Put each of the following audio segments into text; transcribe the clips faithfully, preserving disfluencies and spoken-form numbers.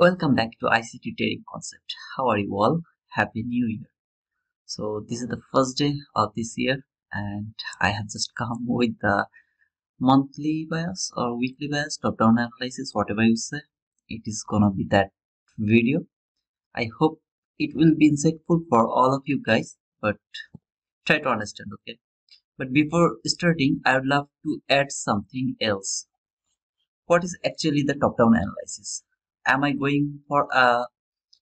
Welcome back to I C T Trading Concept. How are you all? Happy New Year. So this is the first day of this year and I have just come with the monthly bias or weekly bias, top-down analysis, whatever you say. It is gonna be that video. I hope it will be insightful for all of you guys, but try to understand, okay? But before starting, I would love to add something else. What is actually the top-down analysis? Am I going for a,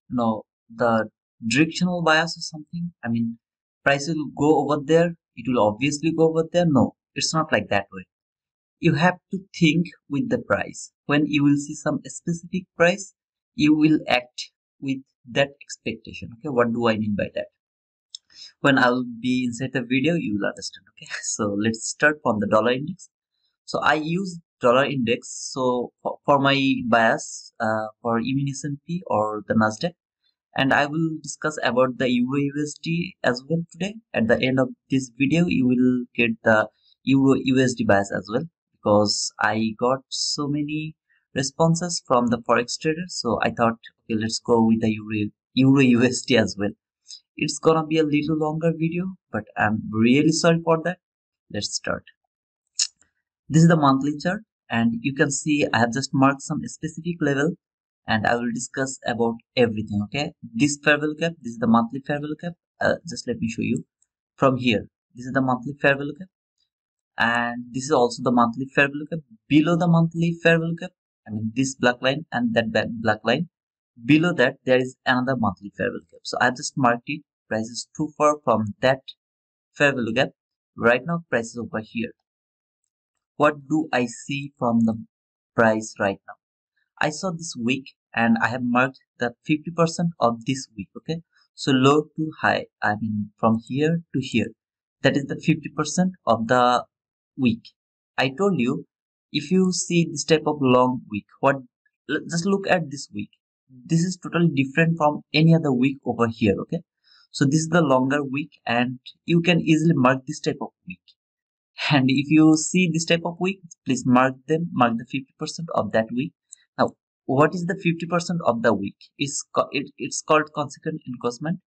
you know, the directional bias or something? I mean, price will go over there. It will obviously go over there. No, it's not like that way. You have to think with the price. When you will see some specific price, you will act with that expectation. Okay, what do I mean by that? When I'll be inside the video, you will understand. Okay, so let's start from the dollar index. So I use dollar index so for, for my bias uh, for E-mini S and P or the Nasdaq, and I will discuss about the Euro U S D as well today. At the end of this video you will get the Euro U S D bias as well, because I got so many responses from the Forex trader, so I thought, okay, let's go with the Euro, Euro U S D as well. It's gonna be a little longer video, but I'm really sorry for that. Let's start. This is the monthly chart, and you can see I have just marked some specific level and I will discuss about everything, okay? This fair value cap, this is the monthly fair value cap. Uh, just let me show you from here. This is the monthly fair value cap, and this is also the monthly fair value cap. Below the monthly fair value cap, I mean this black line and that black line, below that there is another monthly fair value cap. So I have just marked it. Price is too far from that fair value cap. Right now price is over here. What do I see from the price right now? I saw this week and I have marked the fifty percent of this week, okay? So low to high, I mean from here to here. That is the fifty percent of the week. I told you, if you see this type of long week, what? Just look at this week. This is totally different from any other week over here, okay? So this is the longer week and you can easily mark this type of week. And if you see this type of week, please mark them, mark the fifty percent of that week. Now, what is the fifty percent of the week? It's, it, it's called consequent encroachment.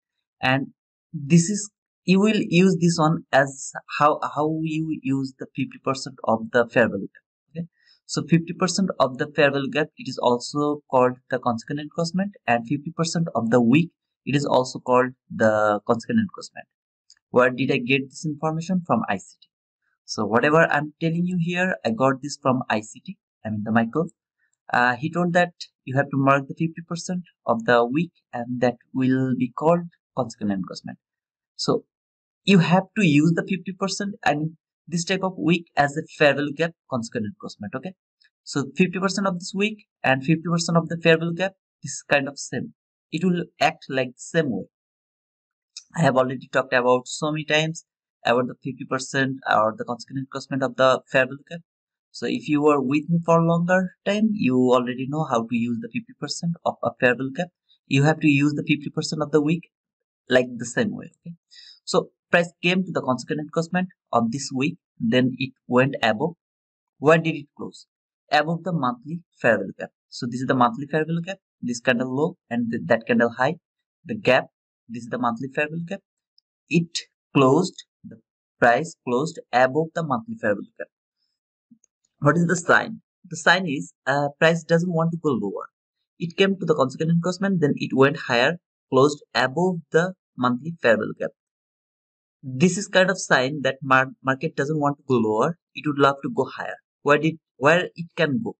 And this is, you will use this one as how, how you use the fifty percent of the fair value gap. Okay? So fifty percent of the fair value gap, it is also called the consequent encroachment, and fifty percent of the week, it is also called the consequent encroachment. Where did I get this information? From I C T. So whatever I'm telling you here, I got this from I C T, I mean the Michael. Uh, he told that you have to mark the fifty percent of the week and that will be called consequent encroachment. So you have to use the fifty percent and this type of week as a fair value gap, consequent encroachment, okay? So fifty percent of this week and fifty percent of the fair value gap is kind of same. It will act like the same way. I have already talked about so many times about the fifty percent or the consequent encroachment of the fair value cap. So if you were with me for a longer time, you already know how to use the fifty percent of a fair value cap. You have to use the fifty percent of the week like the same way. Okay. So price came to the consequent encroachment of this week. Then it went above. Where did it close? Above the monthly fair value cap. So this is the monthly fair value cap. This candle low and th that candle high. The gap. This is the monthly fair value cap. It closed. Price closed above the monthly fair value cap. What is the sign? The sign is uh, price doesn't want to go lower. It came to the consequent encroachment, then it went higher, closed above the monthly fair value cap. This is kind of sign that mar market doesn't want to go lower. It would love to go higher. Where did where it can go?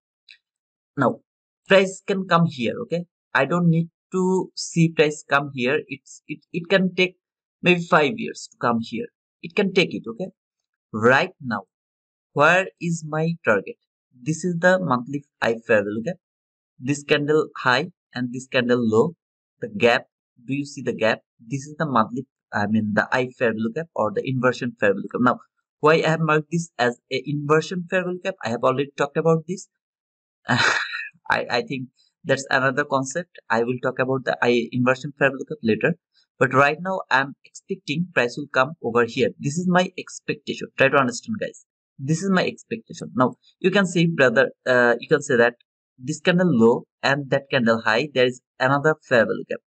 Now price can come here. Okay, I don't need to see price come here. It's it it can take maybe five years to come here. It can take it, okay? Right now, where is my target? This is the monthly I fair value gap. This candle high and this candle low. The gap, do you see the gap? This is the monthly, I mean the I fair value gap or the inversion fair value gap. Now, why I have marked this as an inversion fair value gap? I have already talked about this. I, I think that's another concept. I will talk about the I inversion fair value gap later. But right now, I'm expecting price will come over here. This is my expectation. Try to understand, guys. This is my expectation. Now, you can see, brother, uh, you can say that this candle low and that candle high, there is another fair value gap.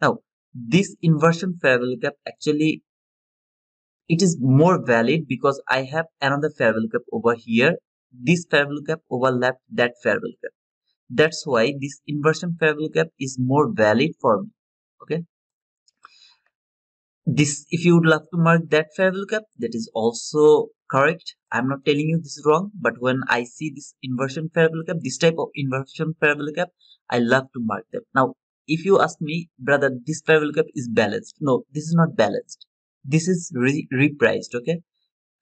Now, this inversion fair value gap, actually it is more valid because I have another fair value gap over here. This fair value gap overlapped that fair value gap. That's why this inversion fair value gap is more valid for me. Okay. This, if you would love to mark that fair value gap, that is also correct. I'm not telling you this is wrong, but when I see this inversion fair value gap, this type of inversion fair value gap, I love to mark them. Now, if you ask me, brother, this fair value gap is balanced. No, this is not balanced. This is re repriced, okay?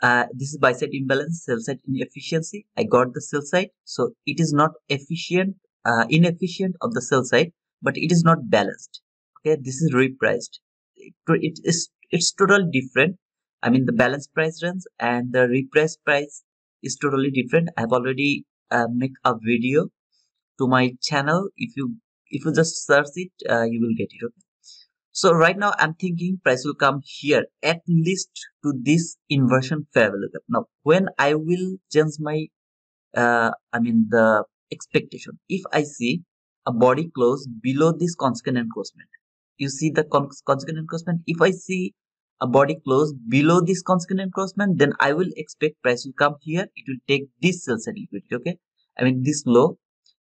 Uh, this is buy side imbalance, sell side inefficiency. I got the sell side, so it is not efficient, uh, inefficient of the sell side, but it is not balanced. Okay, this is repriced. It, it is it's totally different. I mean, the balance price runs and the repriced price is totally different. I have already uh, make a video to my channel. If you if you just search it, uh, you will get it. Okay. So right now I'm thinking price will come here at least to this inversion fair value gap. Now when I will change my, uh, I mean the expectation. If I see a body close below this constant encroachment, you see the cons constant encroachment. If I see a body close below this constant encroachment, then I will expect price will come here. It will take this sell side liquidity. Okay, I mean this low,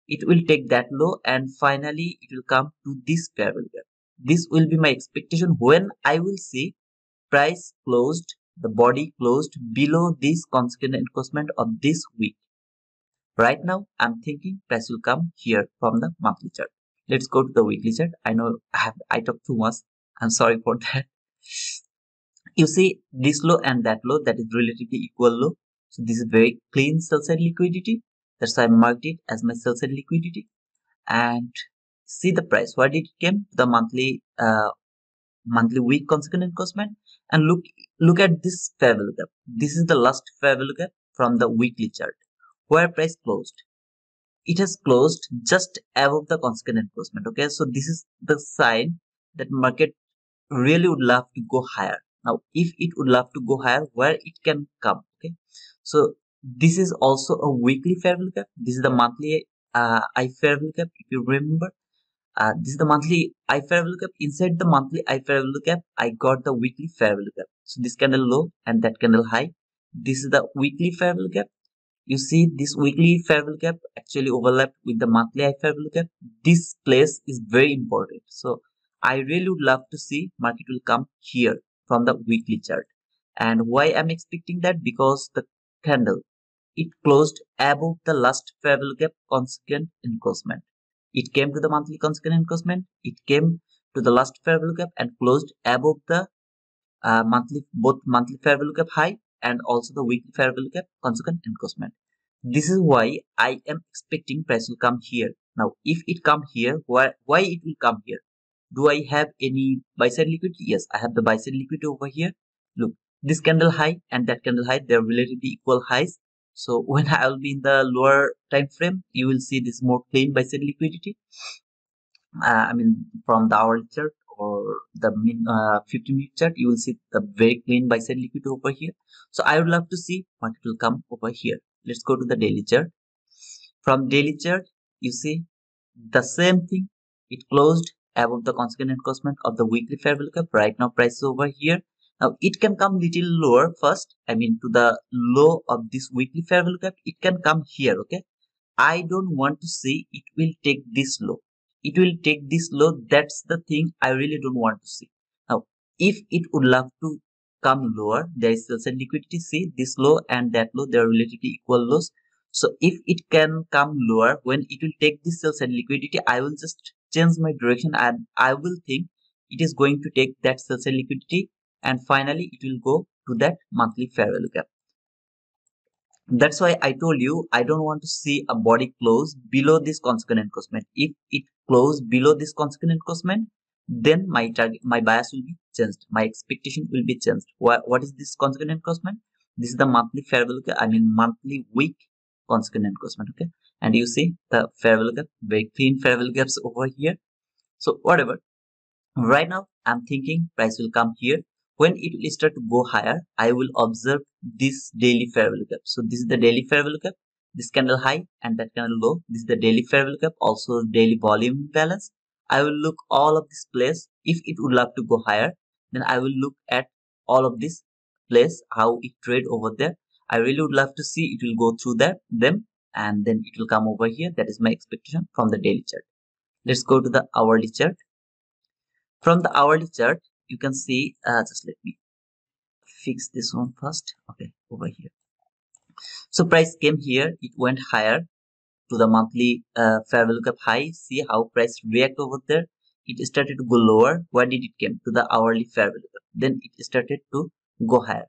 it will take that low, and finally it will come to this fair value gap. This will be my expectation when I will see price closed, the body closed below this constant encroachment of this week. Right now, I'm thinking price will come here from the monthly chart. Let's go to the weekly chart. I know I have I talked too much. I'm sorry for that. You see this low and that low, that is relatively equal low. So this is very clean sell side liquidity. That's why I marked it as my sell side liquidity. And see the price, where did it came? The monthly uh, monthly week constant encroachment, and look look at this fair value gap. This is the last fair value gap from the weekly chart where price closed. It has closed just above the constant encroachment. Okay, so this is the sign that market really would love to go higher. Now if it would love to go higher, where it can come? Okay, so this is also a weekly fair value gap. This is the monthly uh, I fair value gap, if you remember. Uh, this is the monthly I fair value gap. Inside the monthly I fair value gap, I got the weekly fair value gap. So this candle low and that candle high. This is the weekly fair value gap. You see this weekly fair value gap actually overlapped with the monthly I fair value gap. This place is very important. So I really would love to see market will come here from the weekly chart. And why I'm expecting that? Because the candle, it closed above the last fair value gap constant encroachment. It came to the monthly constant encroachment, it came to the last fair value gap and closed above the uh, monthly, both monthly fair value gap high and also the weekly fair value gap constant encroachment. This is why I am expecting price will come here. Now, if it come here, why, why it will come here? Do I have any buy side liquidity? Yes, I have the buy side liquidity over here. Look, this candle high and that candle high, they are relatively equal highs. So when I will be in the lower time frame, you will see this more clean buy side liquidity. Uh, I mean, from the hourly chart or the min, uh, fifteen minute chart, you will see the very clean buy side liquidity over here. So I would love to see what it will come over here. Let's go to the daily chart. From daily chart, you see the same thing. It closed above the constant encroachment of the weekly fair value gap. Right now, price is over here. Now, it can come little lower first, I mean to the low of this weekly fair value gap, it can come here, okay? I don't want to see it will take this low. It will take this low, that's the thing I really don't want to see. Now, if it would love to come lower, there is sell side liquidity, see this low and that low, they are relatively equal lows. So, if it can come lower, when it will take this sell side liquidity, I will just change my direction and I will think it is going to take that sell side liquidity. And finally, it will go to that monthly fair value gap. That's why I told you, I don't want to see a body close below this constant encroachment. If it closed below this constant encroachment, then my target, my bias will be changed. My expectation will be changed. What is this constant encroachment? This is the monthly fair value gap. I mean, monthly week constant encroachment. Okay. And you see the fair value gap, very clean fair value gaps over here. So whatever. Right now, I'm thinking price will come here. When it will start to go higher, I will observe this daily fair value gap. So this is the daily fair value gap. this candle high and that candle low. This is the daily fair value gap, also daily volume balance. I will look all of this place. If it would love to go higher, then I will look at all of this place, how it trade over there. I really would love to see it will go through that them and then it will come over here. That is my expectation from the daily chart. Let's go to the hourly chart. From the hourly chart, you can see, uh, just let me fix this one first. Okay, over here. So price came here, it went higher to the monthly uh, fair value gap high. See how price react over there. It started to go lower. Where did it came? To the hourly fair value gap. Then it started to go higher.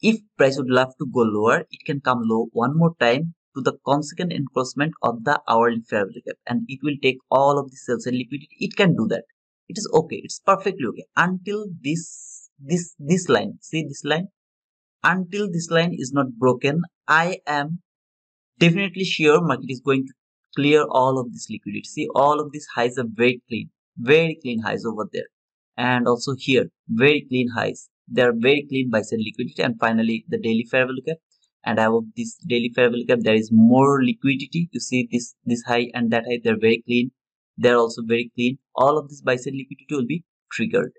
If price would love to go lower, it can come low one more time to the consequent encroachment of the hourly fair value gap, and it will take all of the sales and liquidity. It can do that. It is okay. It's perfectly okay until this this this line. See this line. Until this line is not broken, I am definitely sure market is going to clear all of this liquidity. See, all of these highs are very clean, very clean highs over there, and also here very clean highs. They are very clean by sell liquidity, and finally the daily fair value gap. And above this daily fair value gap, there is more liquidity. You see this this high and that high, they're very clean. They're also very clean. All of this buy sell liquidity will be triggered.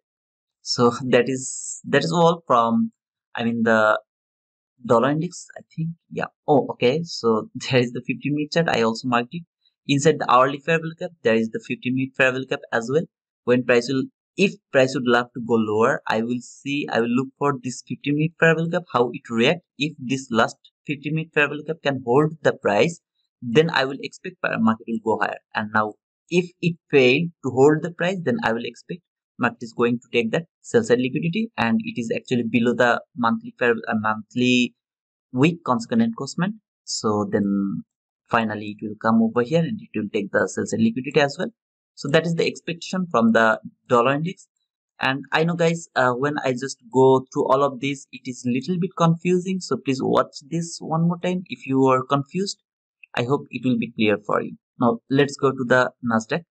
So that is that is all from, I mean, the dollar index, I think. Yeah. Oh, okay. So there is the fifteen minute chart. I also marked it. Inside the hourly fair value gap, there is the fifteen minute fair value gap as well. When price will, if price would love to go lower, I will see, I will look for this fifteen minute fair value gap, how it react. If this last fifteen minute fair value gap can hold the price, then I will expect market will go higher. And now if it failed to hold the price, then I will expect market is going to take that sell side liquidity, and it is actually below the monthly fair, uh, monthly weak consequent encroachment. So then finally it will come over here and it will take the sell side liquidity as well. So that is the expectation from the dollar index. And I know guys, uh, when I just go through all of this, it is little bit confusing. So please watch this one more time. If you are confused, I hope it will be clear for you. Now let's go to the Nasdaq.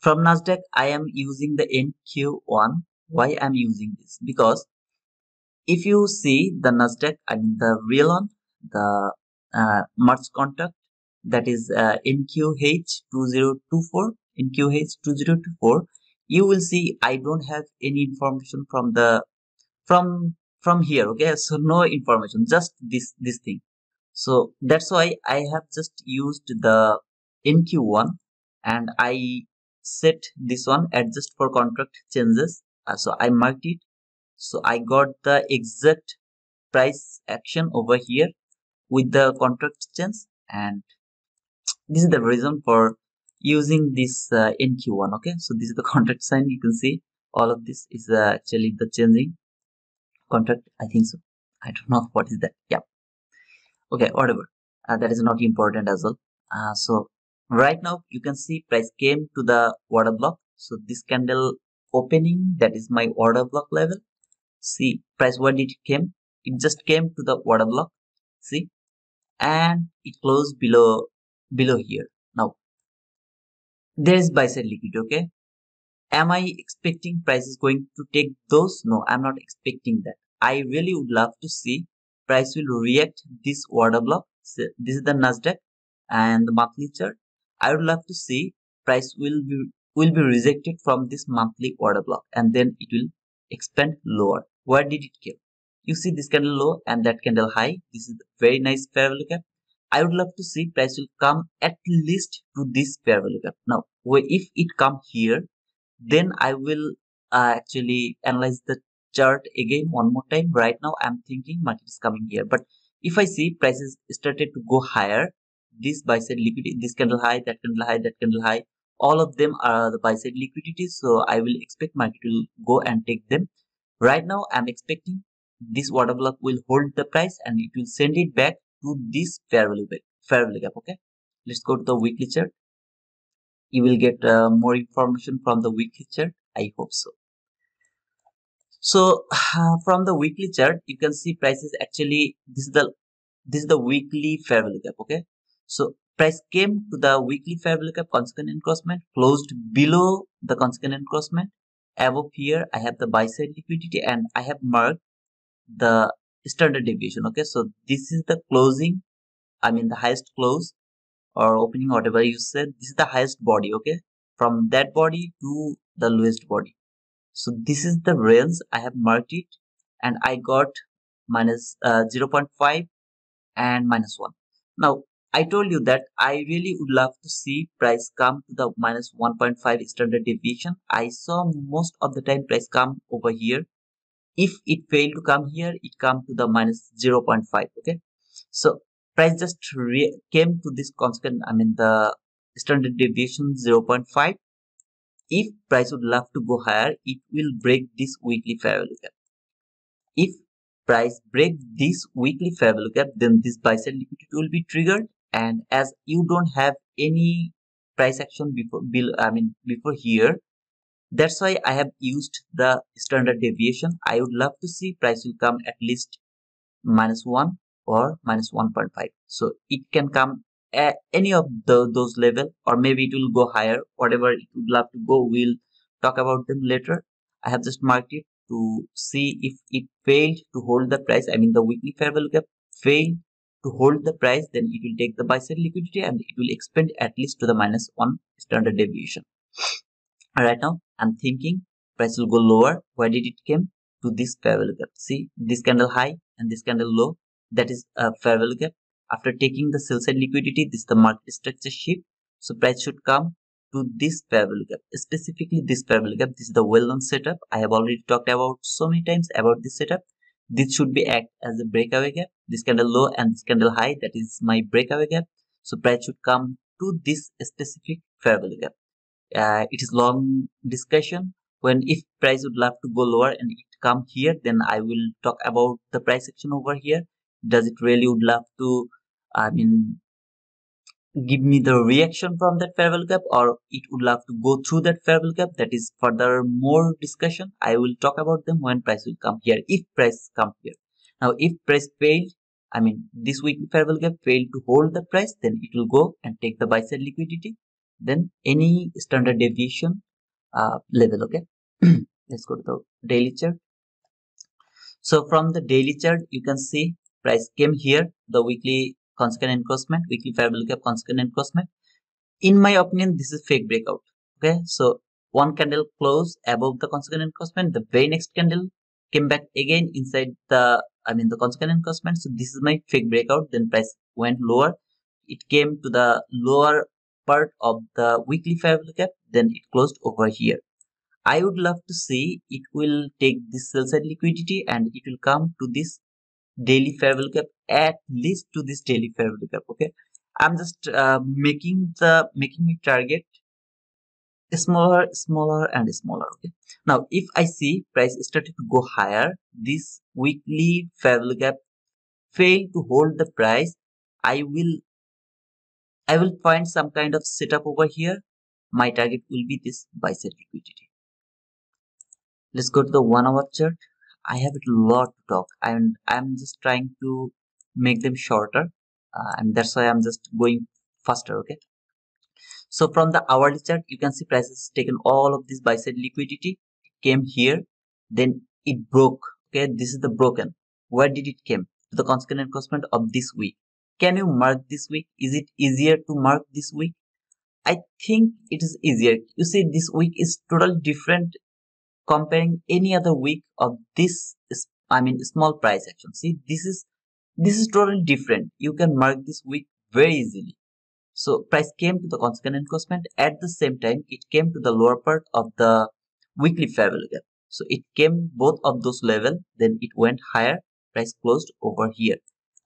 From Nasdaq, I am using the N Q one. Why I am using this? Because if you see the Nasdaq, I mean the real one, the uh, March contract, that is uh, N Q H two thousand twenty-four, N Q H two thousand twenty-four, you will see I don't have any information from the from from here. Okay, so no information, just this this thing. So that's why I have just used the N Q one and I set this one adjust for contract changes. Uh, so I marked it, so I got the exact price action over here with the contract change, and this is the reason for using this uh, N Q one. Okay, so this is the contract sign. You can see all of this is uh, actually the changing contract. I think so. I don't know what is that. Yeah. Okay, whatever. Uh, that is not important as well. Uh, so right now you can see price came to the order block. So this candle opening, that is my order block level. See price, where did it came? It just came to the order block. See, and it closed below. below here. Now there is buy side liquidity. Okay, am I expecting price is going to take those? No, I'm not expecting that. I really would love to see price will react this order block. So this is the Nasdaq and the monthly chart. I would love to see price will be will be rejected from this monthly order block, and then it will expand lower. Where did it go? You see this candle low and that candle high. This is a very nice fair value gap. I would love to see price will come at least to this fair value gap. Now, if it come here, then I will uh, actually analyze the chart again one more time. Right now, I'm thinking market is coming here. But if I see prices started to go higher, this buy side liquidity, this candle high, that candle high, that candle high, all of them are the buy side liquidity. So I will expect market will go and take them. Right now, I'm expecting this order block will hold the price and it will send it back to this fair value gap, fair value gap. Okay, let's go to the weekly chart. You will get uh, more information from the weekly chart. I hope so. So uh, from the weekly chart, you can see prices actually. This is the this is the weekly fair value gap. Okay, so price came to the weekly fair value gap consequent encroachment, closed below the consequent encroachment. Above here, I have the buy side liquidity, and I have marked the standard deviation. Okay, so this is the closing I mean the highest close or opening, whatever you said, this is the highest body, okay? From that body to the lowest body. So this is the range I have marked it, and I got minus uh, zero point five and minus one. Now I told you that I really would love to see price come to the minus one point five standard deviation. I saw most of the time price come over here. If it failed to come here, it come to the minus zero point five, okay? So price just came to this constant, I mean the standard deviation zero point five. If price would love to go higher, it will break this weekly favorable gap. If price break this weekly favorable gap, then this buy side liquidity will be triggered. And as you don't have any price action before, I mean before here, that's why I have used the standard deviation. I would love to see price will come at least minus one or minus one point five. So it can come at any of the, those level, or maybe it will go higher. Whatever it would love to go, we'll talk about them later. I have just marked it to see if it failed to hold the price. I mean the weekly favorable gap failed to hold the price, then it will take the buy side liquidity and it will expand at least to the minus one standard deviation. Right now I'm thinking price will go lower. Why did it came to this favorable gap? See this candle high and this candle low, that is a favorable gap. After taking the sell side liquidity, this is the market structure shift. So price should come to this favorable gap, specifically this favorable gap. This is the well-known setup. I have already talked about so many times about this setup. This should be act as a breakaway gap. This candle low and this candle high, that is my breakaway gap. So price should come to this specific favorable gap. Uh, it is long discussion. When if price would love to go lower and it come here, then I will talk about the price action over here. Does it really would love to, I mean, give me the reaction from that favorable gap, or it would love to go through that favorable gap? That is further more discussion. I will talk about them when price will come here, if price come here. Now if price failed, I mean this weekly favorable gap failed to hold the price, then it will go and take the buy side liquidity, then any standard deviation uh, level, okay? Let's go to the daily chart. So from the daily chart you can see price came here, the weekly consequent encroachment, weekly favorable gap consequent encroachment. In my opinion, this is fake breakout, okay? So one candle closed above the consequent encroachment, the very next candle came back again inside the, I mean the consequent encroachment. So this is my fake breakout. Then price went lower. It came to the lower part of the weekly favorable gap, then it closed over here. I would love to see it will take this sell side liquidity and it will come to this daily favorable gap, at least to this daily favorable gap, okay? I'm just uh, making the making my target smaller, smaller and smaller, okay? Now if I see price started to go higher, this weekly favorable gap failed to hold the price, I will I will find some kind of setup over here. My target will be this buy side liquidity. Let's go to the one hour chart. I have a lot to talk and I'm just trying to make them shorter, uh, and that's why I'm just going faster, okay? So from the hourly chart you can see prices taken all of this buy side liquidity. It came here, then it broke, okay? This is the broken. Where did it came? To the consequent encroachment of this week. Can you mark this week? Is it easier to mark this week? I think it is easier. You see this week is totally different comparing any other week of this, I mean small price action. See, this is this is totally different. You can mark this week very easily. So price came to the consequent encroachment. At the same time, it came to the lower part of the weekly favorable gap. So it came both of those level. Then it went higher. Price closed over here.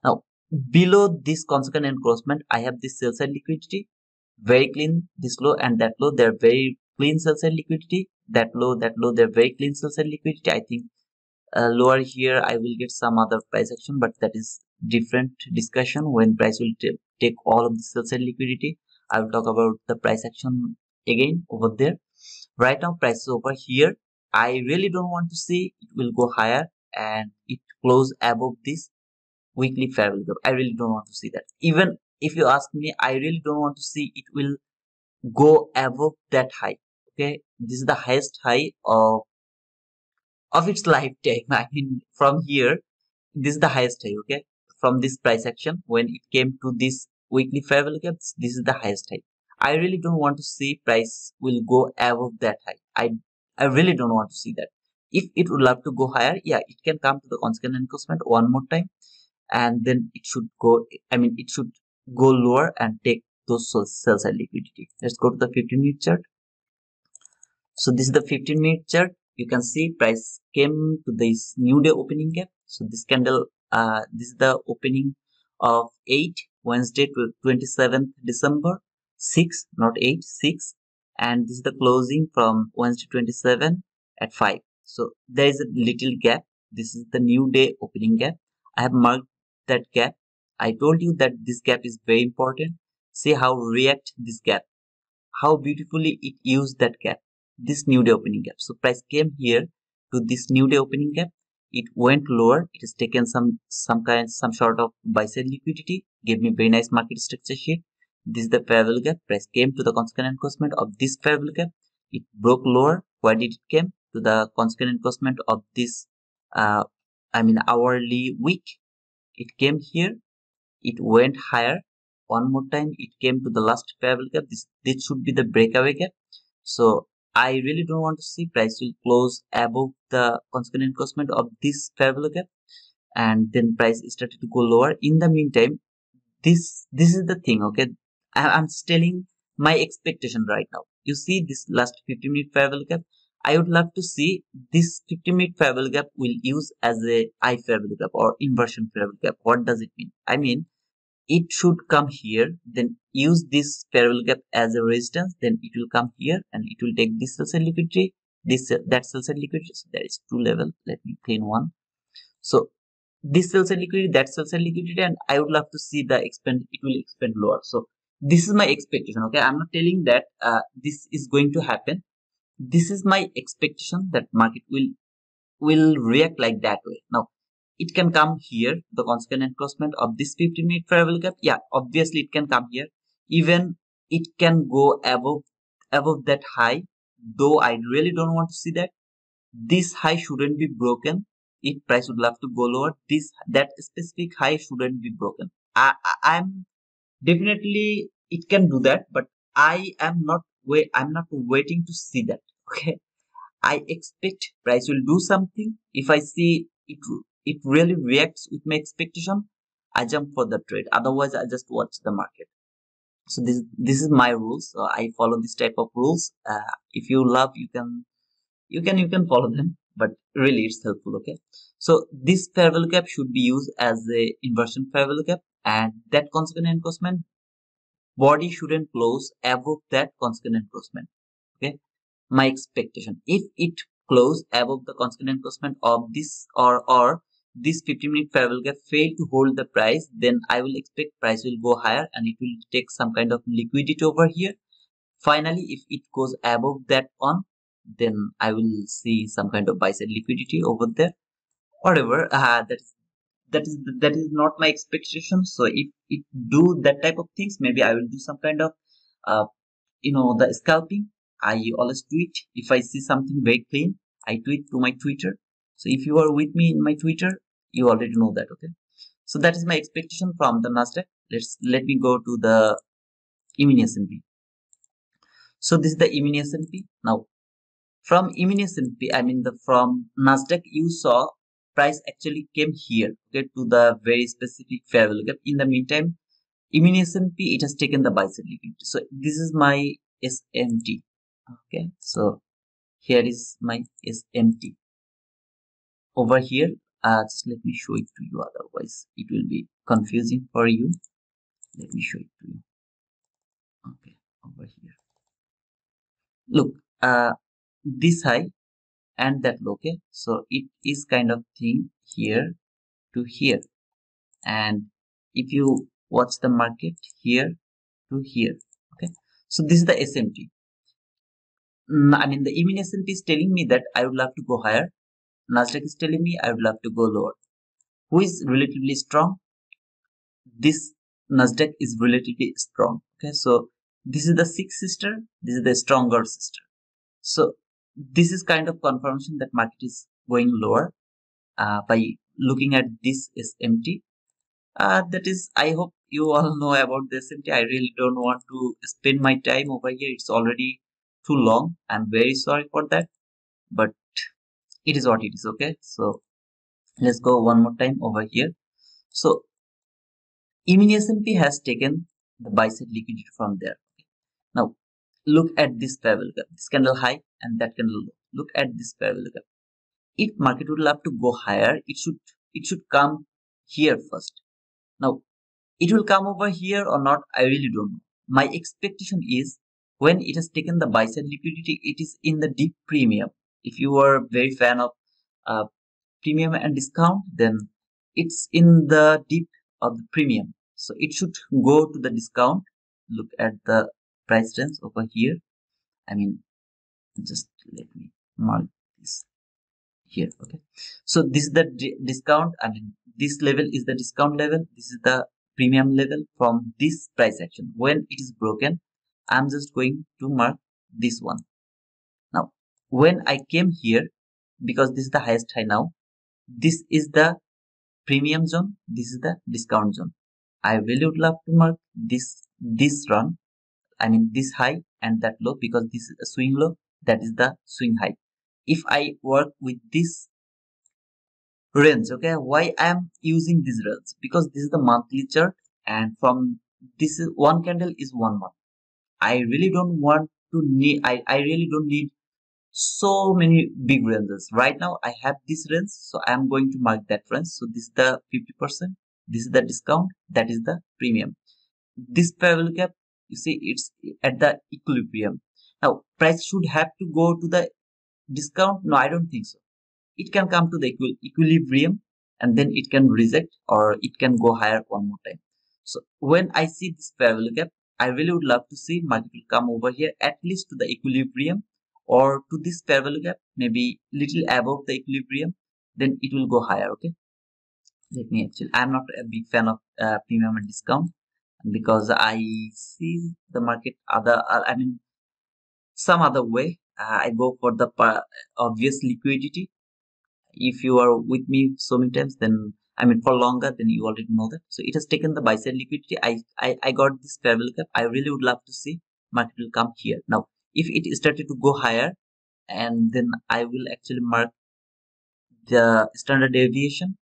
Now below this consequent encroachment, I have this sell side liquidity. Very clean. This low and that low, they're very clean sell side liquidity. That low, that low, they're very clean sell side liquidity. I think uh, lower here I will get some other price action, but that is different discussion when price will take all of the sell side liquidity. I will talk about the price action again over there. Right now price is over here. I really don't want to see it will go higher and it close above this weekly favorable gap. I really don't want to see that. Even if you ask me, I really don't want to see it will go above that high. Okay, this is the highest high of of its lifetime. I mean, from here, this is the highest high. Okay, from this price action. When it came to this weekly favorable gaps, this is the highest high. I really don't want to see price will go above that high. I, I really don't want to see that. If it would love to go higher, yeah, it can come to the consequent encroachment one more time, and then it should go, I mean, it should go lower and take those sell side liquidity. Let's go to the fifteen minute chart. So this is the fifteen minute chart. You can see price came to this new day opening gap. So this candle, uh, this is the opening of eight, Wednesday to twenty-seventh December, six, not eight, six. And this is the closing from Wednesday twenty-seven at five. So there is a little gap. This is the new day opening gap. I have marked that gap. I told you that this gap is very important. See how react this gap. How beautifully it used that gap. This new day opening gap. So price came here to this new day opening gap. It went lower. It has taken some some kind some sort of buy side liquidity. Gave me very nice market structure shift. This is the favorable gap. Price came to the consequent encroachment of this favorable gap. It broke lower. Where did it came? To the consequent encroachment of this uh I mean hourly week. It came here. It went higher. One more time. It came to the last favorable gap. This this should be the breakaway gap. So I really don't want to see price will close above the consequent encroachment of this favorable gap, and then price started to go lower. In the meantime, this this is the thing, okay? I, I'm telling my expectation right now. You see this last fifteen minute favorable gap. I would love to see this fifteen minute favorable gap will use as a I favorable gap or inversion favorable gap. What does it mean? I mean, it should come here, then use this parallel gap as a resistance, then it will come here and it will take this sell side liquidity, this that sell side liquidity. So there is two level. Let me clean one. So this sell side liquidity, that sell side liquidity, and I would love to see the expand. It will expand lower. So this is my expectation. Okay, I'm not telling that uh, this is going to happen. This is my expectation that market will will react like that way. Now, it can come here, the consequent encroachment of this fifteen minute favorable gap. Yeah, obviously it can come here. Even it can go above above that high, though I really don't want to see that. This high shouldn't be broken. If price would love to go lower, this that specific high shouldn't be broken. I, I I'm definitely it can do that, but I am not wait I'm not waiting to see that. Okay, I expect price will do something. If I see it. It really reacts with my expectation, I jump for the trade. Otherwise, I just watch the market. So this this is my rules. So I follow this type of rules. Uh, if you love, you can you can you can follow them. But really, it's helpful. Okay. So this favorable gap should be used as a inversion favorable gap, and that consequent encroachment body shouldn't close above that consequent encroachment. Okay. My expectation. If it close above the consequent encroachment of this or or this fifteen minute favorable gap fail to hold the price, then I will expect price will go higher and it will take some kind of liquidity over here. Finally, if it goes above that one, then I will see some kind of buy side liquidity over there. Whatever, uh, that is that is that is not my expectation. So if it do that type of things, maybe I will do some kind of, uh, you know, the scalping. I always tweet if I see something very clean. I tweet to my Twitter. So if you are with me in my Twitter, you already know that. Okay. So that is my expectation from the Nasdaq. Let's let me go to the E-mini S and P. So this is the E-mini S and P. Now, from E-mini S and P, I mean the from Nasdaq, you saw price actually came here, okay, to the very specific favorable gap. In the meantime, E-mini S and P, it has taken the buy side liquidity. So this is my S M T. Okay, so here is my S M T. Over here, uh, just let me show it to you, otherwise it will be confusing for you. Let me show it to you. Okay, over here. Look, uh, this high and that low, okay? So it is kind of thing here to here. And if you watch the market, here to here, okay? So this is the S M T. I mean, the E-mini S and P is telling me that I would love to go higher. Nasdaq is telling me I would love to go lower. Who is relatively strong? This Nasdaq is relatively strong. Okay, so this is the sick sister. This is the stronger sister. So this is kind of confirmation that market is going lower uh, by looking at this S M T. Uh, that is, I hope you all know about the S and P. I really don't want to spend my time over here. It's already too long. I'm very sorry for that, but it is what it is. Okay, so let's go one more time over here. So E-mini S and P has taken the buy side liquidity from there. Okay. Now look at this parallel gap, this candle high and that candle low. Look at this parallel gap. If market would love to go higher, it should it should come here first. Now it will come over here or not, I really don't know. My expectation is when it has taken the buy side liquidity, it is in the deep premium. If you are very fan of uh, premium and discount, then it's in the deep of the premium. So it should go to the discount. Look at the price range over here. I mean, just let me mark this here. Okay. So this is the discount. I mean, this level is the discount level. This is the premium level from this price action. When it is broken, I'm just going to mark this one. Now, when I came here, because this is the highest high now, this is the premium zone, this is the discount zone. I really would love to mark this this run, I mean this high and that low, because this is a swing low, that is the swing high. If I work with this range, okay, why I am using this range? Because this is the monthly chart, and from this is one candle is one month. I really don't want to need, I, I really don't need so many big ranges. Right now I have this range, so I am going to mark that range. So this is the fifty percent, this is the discount, that is the premium. This parallel gap, you see, it's at the equilibrium. Now price should have to go to the discount. No, I don't think so. It can come to the equilibrium and then it can reject, or it can go higher one more time. So when I see this parallel gap, I really would love to see market will come over here at least to the equilibrium, or to this parallel gap, maybe little above the equilibrium, then it will go higher. Okay, let me actually, I'm not a big fan of uh, premium and discount, because I see the market other, uh, I mean, some other way. Uh, I go for the obvious liquidity. If you are with me so many times, then I mean for longer, then you already know that. So it has taken the buy side liquidity. I I, I got this parallel gap. I really would love to see market will come here now. If it started to go higher, and then I will actually mark the standard deviation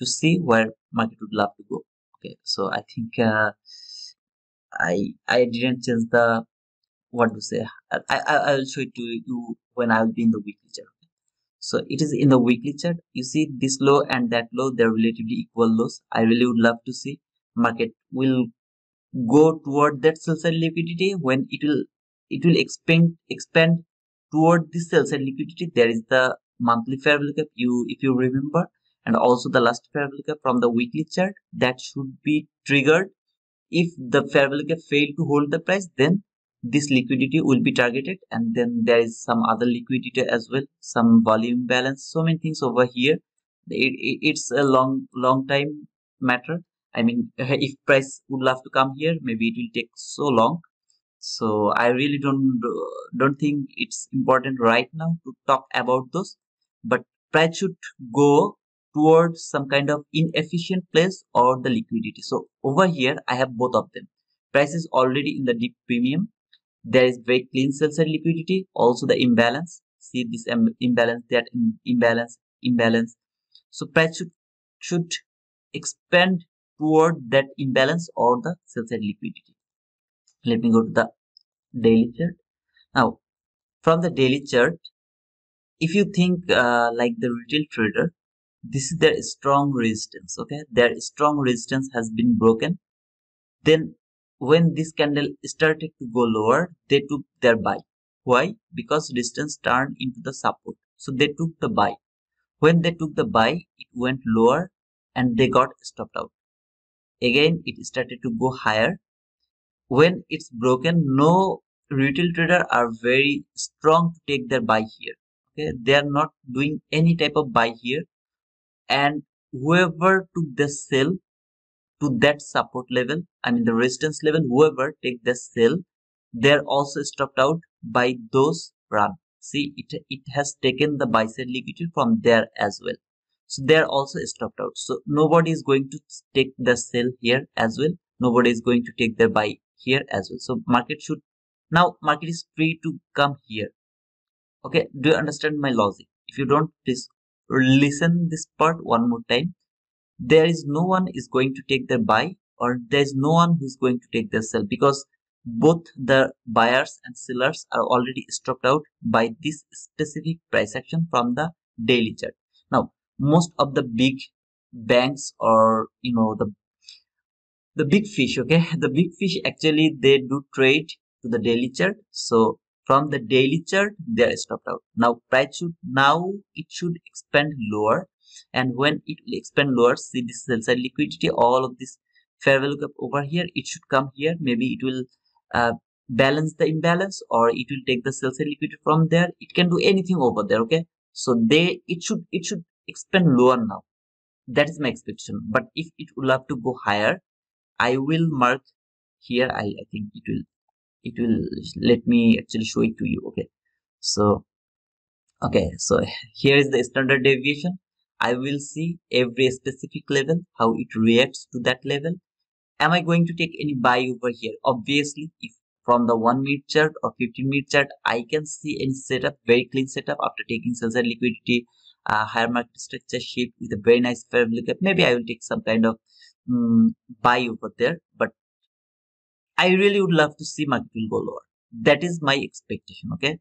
to see where market would love to go. Okay, so I think uh, I I didn't change the, what to say. I, I I will show it to you when I will be in the weekly chart. So it is in the weekly chart. You see this low and that low, they're relatively equal lows. I really would love to see market will go toward that sell side liquidity. When it will, it will expand expand toward this sell side liquidity. There is the monthly parallel gap, you if you remember, and also the last parallel gap from the weekly chart that should be triggered. If the parallel gap fail to hold the price, then this liquidity will be targeted, and then there is some other liquidity as well, some volume balance, so many things over here. It, it, it's a long long time matter. I mean, if price would love to come here, maybe it will take so long. So I really don't don't think it's important right now to talk about those, but price should go towards some kind of inefficient place or the liquidity. So over here I have both of them. Price is already in the deep premium. There is very clean sell side liquidity. Also the imbalance. See this imbalance, that imbalance, imbalance. So price should should expand toward that imbalance or the sell side liquidity. Let me go to the daily chart. Now, from the daily chart, if you think uh, like the retail trader, this is their strong resistance. Okay, their strong resistance has been broken. Then, when this candle started to go lower, they took their buy. Why? Because resistance turned into the support. So they took the buy. When they took the buy, it went lower, and they got stopped out. Again, it started to go higher. When it's broken, no retail trader are very strong to take their buy here. Okay, they are not doing any type of buy here, and whoever took the sell to that support level, I mean the resistance level, whoever take the sell, they are also stopped out by those run. See, it it has taken the buy side liquidity from there as well. So they are also stopped out. So nobody is going to take the sell here as well. Nobody is going to take the buy here as well. So market should, now market is free to come here. Okay, do you understand my logic? If you don't, please listen this part one more time. There is no one is going to take the buy, or there is no one who is going to take the sell, because both the buyers and sellers are already stopped out by this specific price action from the daily chart. Now, most of the big banks, or you know, the the big fish, okay, the big fish, actually they do trade to the daily chart. So from the daily chart they are stopped out. Now price should, now it should expand lower, and when it will expand lower, see this sell side liquidity, all of this fair value gap over here, it should come here. Maybe it will uh, balance the imbalance, or it will take the sell side liquidity from there. It can do anything over there, okay? So they it should it should expand lower now. That is my expectation. But if it will have to go higher, I will mark here. I, I think it will it will let me actually show it to you. Okay. So okay, so here is the standard deviation. I will see every specific level, how it reacts to that level. Am I going to take any buy over here? Obviously, if from the one minute chart or fifteen minute chart, I can see any setup, very clean setup after taking sell side liquidity, uh, higher market structure shift with a very nice fair value gap. Maybe I will take some kind of um, buy over there, but I really would love to see market will go lower. That is my expectation, okay?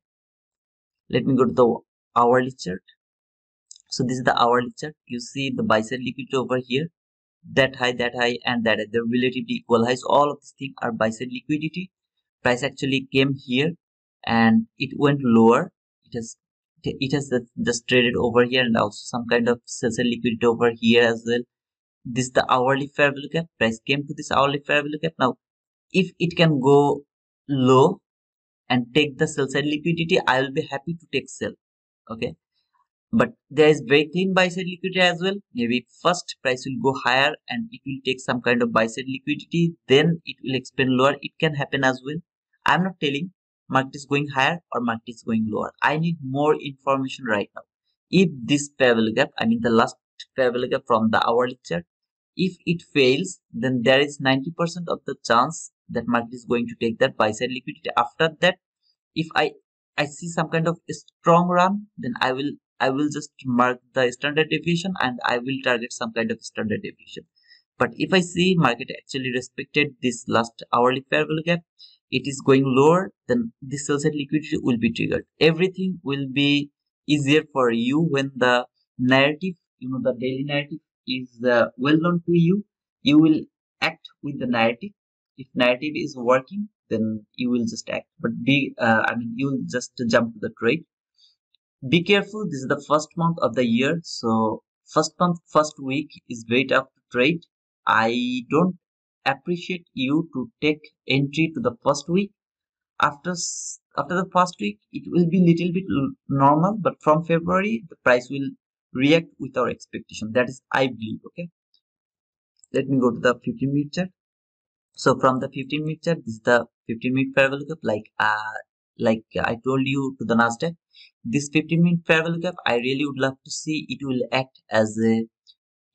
Let me go to the hourly chart. So this is the hourly chart. You see the buy side liquidity over here. That high, that high, and that high. They're relatively equal highs. All of these things are buy side liquidity. Price actually came here and it went lower. It has it has just traded over here, and also some kind of sell side liquidity over here as well. This is the hourly fair value gap. Price came to this hourly fair value gap. Now, if it can go low and take the sell side liquidity, I will be happy to take sell. Okay. But there is very clean buy side liquidity as well. Maybe first price will go higher and it will take some kind of buy side liquidity. Then it will expand lower. It can happen as well. I'm not telling market is going higher or market is going lower. I need more information right now. If this fair value gap, I mean the last fair value gap from the hourly chart, if it fails, then there is ninety percent of the chance that market is going to take that buy side liquidity. After that, if I, I see some kind of a strong run, then I will I will just mark the standard deviation and I will target some kind of standard deviation. But if I see market actually respected this last hourly fair value gap, it is going lower, then this sell side liquidity will be triggered. Everything will be easier for you when the narrative, you know, the daily narrative is uh, well known to you. You will act with the narrative. If narrative is working, then you will just act. But be, uh, I mean, you will just jump to the trade. Be careful, this is the first month of the year, so first month, first week is very tough to trade. I don't appreciate you to take entry to the first week. After after the first week, it will be little bit normal, but from February, the price will react with our expectation. That is, I believe, okay? Let me go to the fifteen minute chart. So from the fifteen minute chart, this is the fifteen minute fair value gap, like uh, like I told you to the Nasdaq. This fifteen minute fair value gap, I really would love to see it will act as a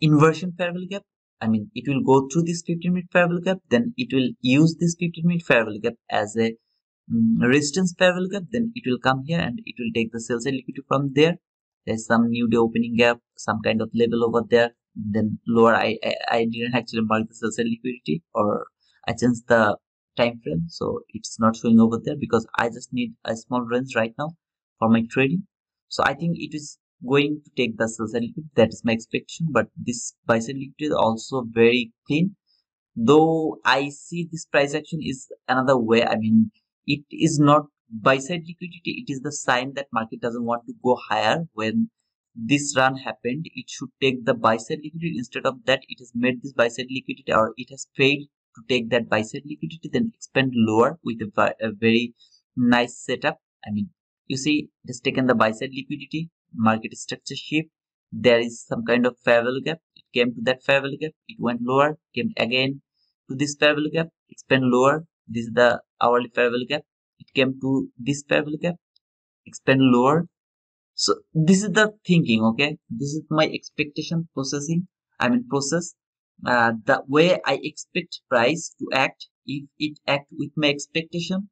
inversion fair value gap. I mean, it will go through this fifteen minute fair value gap, then it will use this fifteen minute fair value gap as a um, resistance fair value gap, then it will come here and it will take the sell side liquidity from there. There's some new day opening gap, some kind of level over there, then lower. I, I, I didn't actually mark the sell side liquidity, or I changed the time frame, so it's not showing over there because I just need a small range right now for my trading. So I think it is going to take the sell side liquidity. That is my expectation. But this buy side liquidity is also very clean, though I see this price action is another way. I mean, it is not buy side liquidity, it is the sign that market doesn't want to go higher. When this run happened, it should take the buy side liquidity. Instead of that, it has made this buy side liquidity, or it has failed to take that buy side liquidity, then expand lower with a, a very nice setup. I mean, you see, it has taken the buy side liquidity, market structure shift. There is some kind of fair value gap. It came to that fair value gap. It went lower, came again to this fair value gap, expand lower. This is the hourly fair value gap. It came to this fair value gap, expand lower. So this is the thinking, okay? This is my expectation processing, I mean process, uh, the way I expect price to act. If it act with my expectation,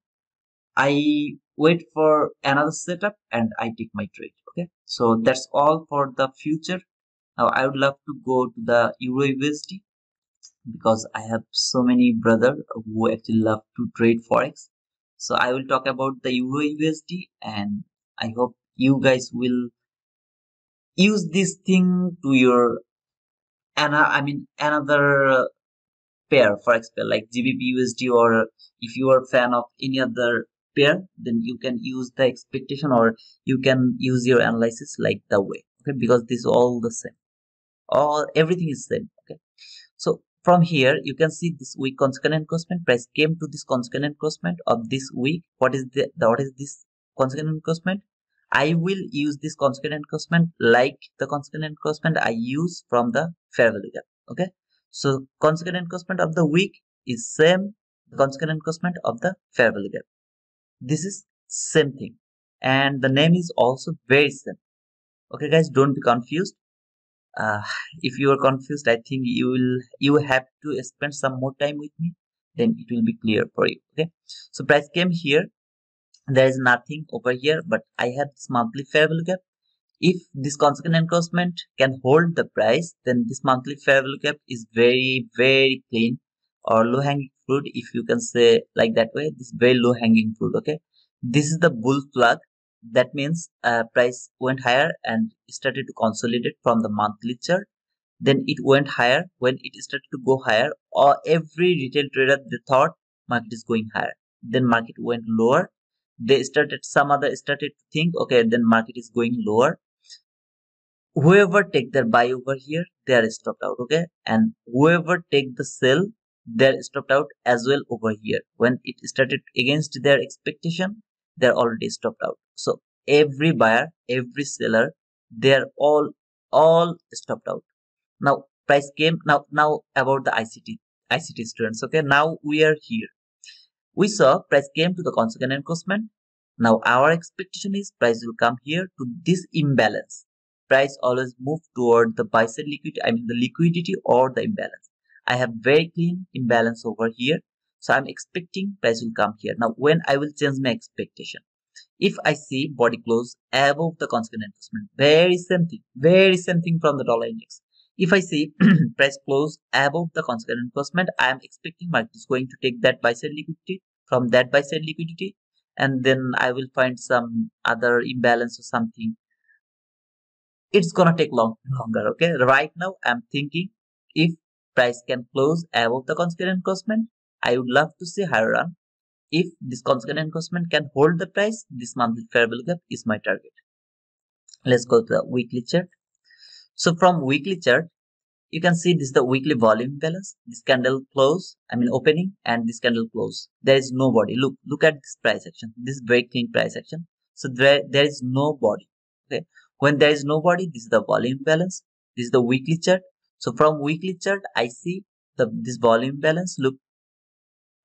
I wait for another setup and I take my trade, okay? So that's all for the future. Now I would love to go to the Euro U S D because I have so many brother who actually love to trade Forex. So I will talk about the Euro U S D and I hope you guys will use this thing to your and I mean another pair, Forex pair like G B P U S D, or if you are a fan of any other pair, then you can use the expectation or you can use your analysis like the way, okay? Because this is all the same, all everything is same, okay? So from here you can see this week consequent encroachment price came to this consequent encroachment of this week. What is the, the what is this consequent encroachment? I will use this consequent encroachment like the consequent encroachment I use from the fair value gap, okay? So consequent encroachment of the week is same the consequent encroachment of the fair value gap. This is same thing and the name is also very same, okay guys? Don't be confused. Uh, if you are confused, I think you will you have to spend some more time with me, then it will be clear for you, okay? So price came here, there is nothing over here, but I have this monthly fair value gap. If this consequent encroachment can hold the price, then this monthly fair value gap is very very clean or low hanging fruit, if you can say like that way. This very low hanging fruit, okay? This is the bull flag. That means uh, price went higher and started to consolidate from the monthly chart. Then it went higher. When it started to go higher, or every retail trader, they thought market is going higher. Then market went lower. They started, some other started to think, okay, then market is going lower. Whoever take their buy over here, they are stopped out, okay? And whoever take the sell, they are stopped out as well over here. When it started against their expectation, they are already stopped out. So every buyer, every seller, they are all all stopped out. Now price came. Now now about the I C T I C T students, okay? Now we are here. We saw price came to the consequent encroachment. Now our expectation is price will come here to this imbalance. Price always move toward the buy side liquidity, I mean the liquidity or the imbalance. I have very clean imbalance over here. So I'm expecting price will come here. Now when I will change my expectation, if I see body close above the consequent encroachment, very same thing, very same thing from the dollar index. If I see price close above the consequent encroachment, I am expecting market is going to take that buy side liquidity from that buy side liquidity, and then I will find some other imbalance or something. It's gonna take long longer, okay? Right now I'm thinking if price can close above the consequent encroachment, I would love to see higher run. If this consequent encroachment can hold the price, this monthly fair value gap is my target. Let's go to the weekly chart. So from weekly chart, you can see this is the weekly volume balance. This candle close, I mean opening, and this candle close. There is no body. Look, look at this price action. This is very clean price action. So there, there is no body. Okay. When there is no body, this is the volume balance. This is the weekly chart. So from weekly chart, I see the this volume balance. Look,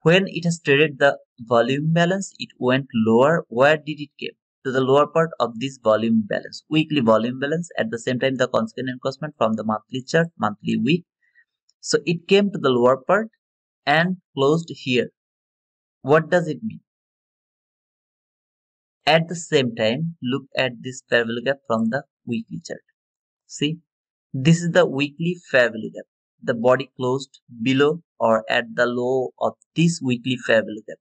when it has traded the volume balance, it went lower. Where did it came? To the lower part of this volume balance, weekly volume balance. At the same time, the consequent encroachment from the monthly chart, monthly week. So it came to the lower part and closed here. What does it mean? At the same time, look at this fair value gap from the weekly chart. See, this is the weekly fair value gap. The body closed below or at the low of this weekly fair value gap.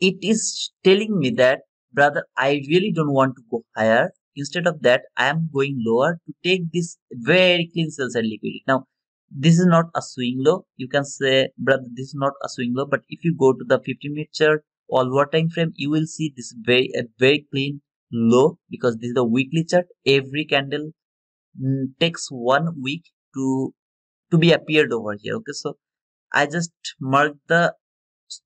It is telling me that, brother, I really don't want to go higher. Instead of that, I am going lower to take this very clean sell side liquidity. Now, this is not a swing low. You can say, brother, this is not a swing low. But if you go to the fifteen minute chart or lower time frame, you will see this very a very clean low, because this is the weekly chart. Every candle takes one week to to be appeared over here. Okay, so I just mark the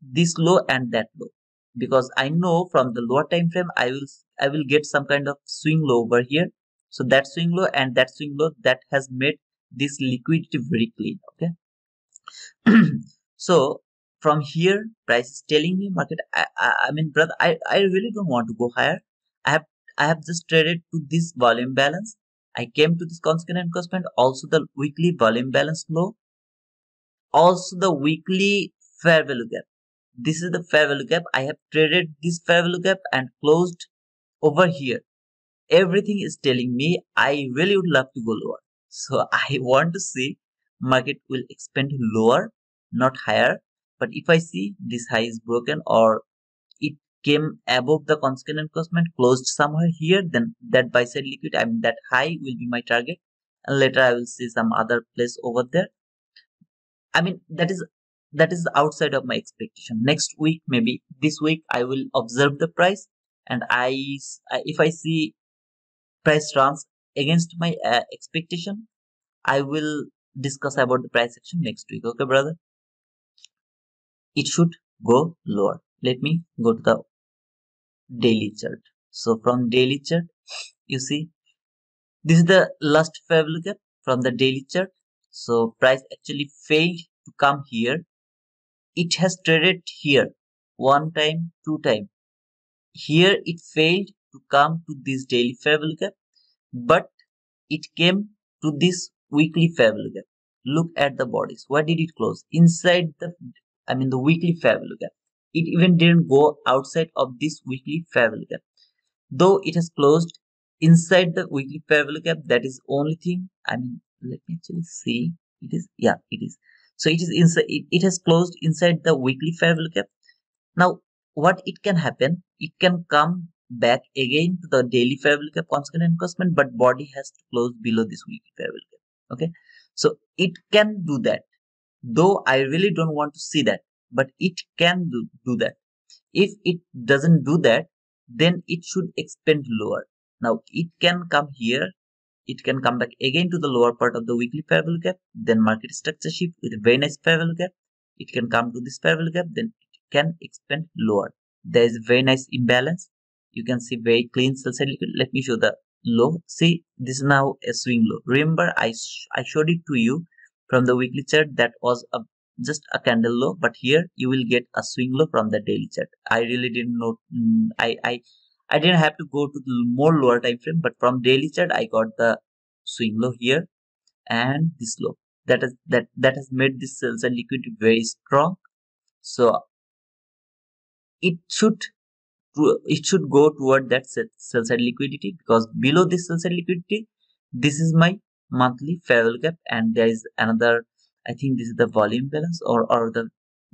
this low and that low, because I know from the lower time frame I will I will get some kind of swing low over here. So that swing low and that swing low, that has made this liquidity very clean, okay? So from here price is telling me, market, I, I, I mean brother, I, I really don't want to go higher. I have I have just traded to this volume balance. I came to this consequent cross point, also the weekly volume balance low, also the weekly fair value gap. This is the fair value gap. I have traded this fair value gap and closed over here. Everything is telling me I really would love to go lower. So I want to see market will expand lower, not higher. But if I see this high is broken or it came above the consequent encroachment, closed somewhere here, then that buy side liquid, I mean that high will be my target. And later I will see some other place over there. I mean, that is that is outside of my expectation. Next week, maybe this week, I will observe the price. And I, if I see price runs against my uh, expectation, I will discuss about the price action next week. Okay, brother? It should go lower. Let me go to the daily chart. So from daily chart, you see, this is the last fair value gap from the daily chart. So price actually failed to come here. It has traded here one time, two times. Here it failed to come to this daily fair value gap, but it came to this weekly fair value gap. Look at the bodies. Where did it close? Inside the, I mean the weekly fair value gap. It even didn't go outside of this weekly fair value gap. Though it has closed inside the weekly fair value gap, that is only thing. I mean, let me actually see. It is, yeah, it is. So it is inside. It, it has closed inside the weekly fair value gap. Now, what it can happen? It can come back again to the daily fair value gap constant encroachment, but body has to close below this weekly fair value gap. Okay, so it can do that. Though I really don't want to see that, but it can do, do that. If it doesn't do that, then it should expand lower. Now it can come here. It can come back again to the lower part of the weekly fair value gap. Then market structure shift with a very nice fair value gap. It can come to this fair value gap. Then it can expand lower. There is very nice imbalance. You can see very clean sell side liquid. Let me show the low. See, this is now a swing low. Remember, I, sh I showed it to you from the weekly chart. That was a, just a candle low. But here you will get a swing low from the daily chart. I really didn't know. Mm, I, I, I didn't have to go to the more lower time frame. But from daily chart, I got the swing low here and this low. That is that that has made this sell side liquid very strong. So it should. It should go toward that sell side liquidity, because below this sell side liquidity, this is my monthly fair value gap, and there is another. I think this is the volume balance or or the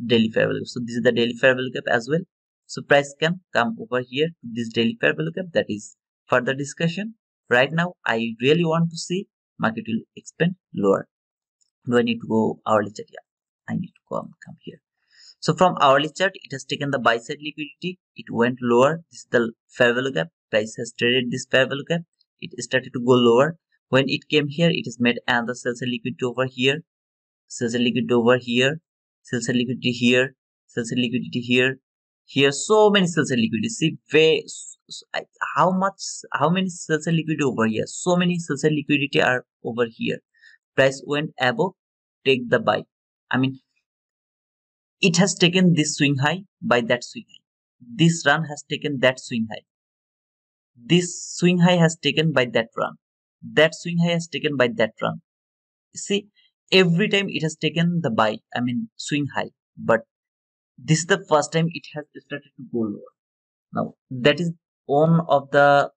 daily fair value. So this is the daily fair value gap as well. So price can come over here to this daily fair value gap. That is further discussion. Right now, I really want to see market will expand lower. Do I need to go hourly chart? Yeah, I need to come come here. So from hourly chart, it has taken the buy side liquidity. It went lower. This is the fair value gap. Price has traded this fair value gap. It started to go lower. When it came here, it has made another sell side liquidity over here, sell side liquidity over here, sell side liquidity here, sell side liquidity here, here. So many sell side liquidity. See, way, how much, how many sell side liquidity over here? So many sell side liquidity are over here. Price went above. Take the buy. I mean. It has taken this swing high by that swing high. This run has taken that swing high. This swing high has taken by that run. That swing high has taken by that run. See, every time it has taken the buy, I mean swing high. But this is the first time it has started to go lower. Now, that is one of the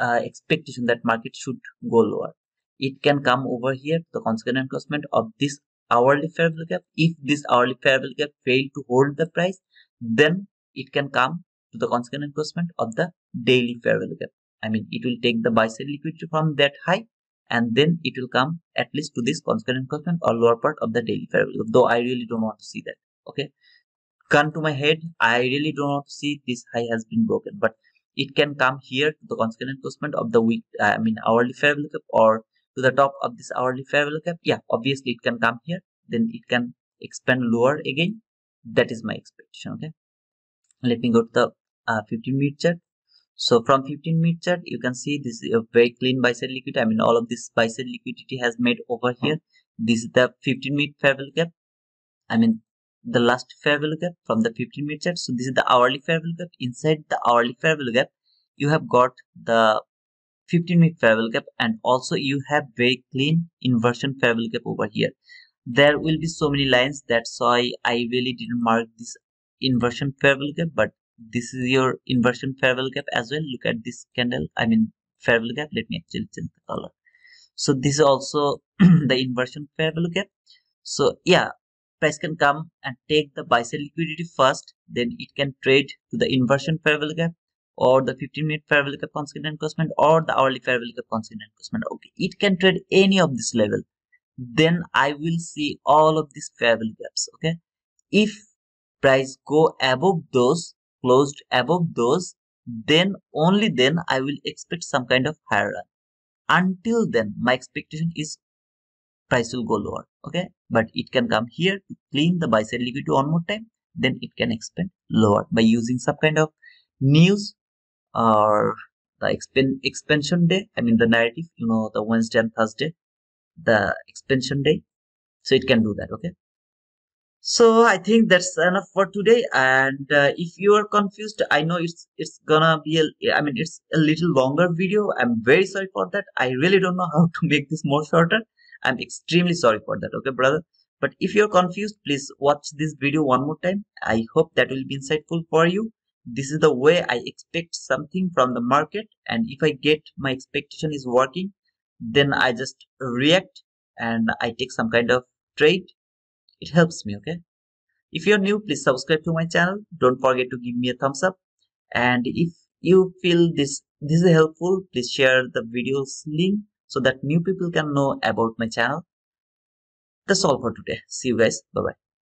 uh, expectation that market should go lower. It can come over here, the consequent encroachment of this hourly fair value gap. If this hourly fair value gap failed to hold the price, then it can come to the consequent encroachment of the daily fair value gap. I mean, it will take the buy side liquidity from that high, and then it will come at least to this consequent encroachment or lower part of the daily fair value gap. Though I really don't want to see that. Okay, gun to my head, I really don't want to see this high has been broken, but it can come here to the consequent encroachment of the week. I mean, hourly fair value gap or to the top of this hourly fair value gap. Yeah, obviously it can come here. Then it can expand lower again. That is my expectation. Okay, let me go to the uh, fifteen minute chart. So from fifteen minute chart, you can see this is a very clean buy side liquidity. I mean, all of this buy side liquidity has made over here. This is the fifteen minute fair value gap. I mean, the last fair value gap from the fifteen minute chart. So this is the hourly fair value gap. Inside the hourly fair value gap, you have got the fifteen minute travel gap, and also you have very clean inversion travel gap over here. There will be so many lines, that's why I really didn't mark this inversion travel gap, but this is your inversion travel gap as well. Look at this candle, I mean travel gap. Let me actually change the color. So this is also the inversion travel gap. So yeah, price can come and take the buy sell liquidity first, then it can trade to the inversion travel gap or the fifteen minute parallel gap constant encroachment or the hourly parallel gap constant encroachment. Okay, it can trade any of this level, then I will see all of these parallel gaps. Okay, if price go above those, closed above those, then only then I will expect some kind of higher run. Until then my expectation is price will go lower. Okay, but it can come here to clean the buy side liquidity one more time, then it can expand lower by using some kind of news or the expan expansion day, I mean the narrative, you know, the Wednesday and Thursday, the expansion day. So it can do that. Okay, so I think that's enough for today. And uh, if you are confused, I know it's it's gonna be a, I mean it's a little longer video. I'm very sorry for that. I really don't know how to make this more shorter. I'm extremely sorry for that. Okay brother, but if you're confused, please watch this video one more time. I hope that will be insightful for you. This is the way I expect something from the market, and if I get my expectation is working, then I just react and I take some kind of trade. It helps me. Okay, if you're new, please subscribe to my channel. Don't forget to give me a thumbs up, and if you feel this this is helpful, please share the video's link so that new people can know about my channel. That's all for today. See you guys. Bye bye.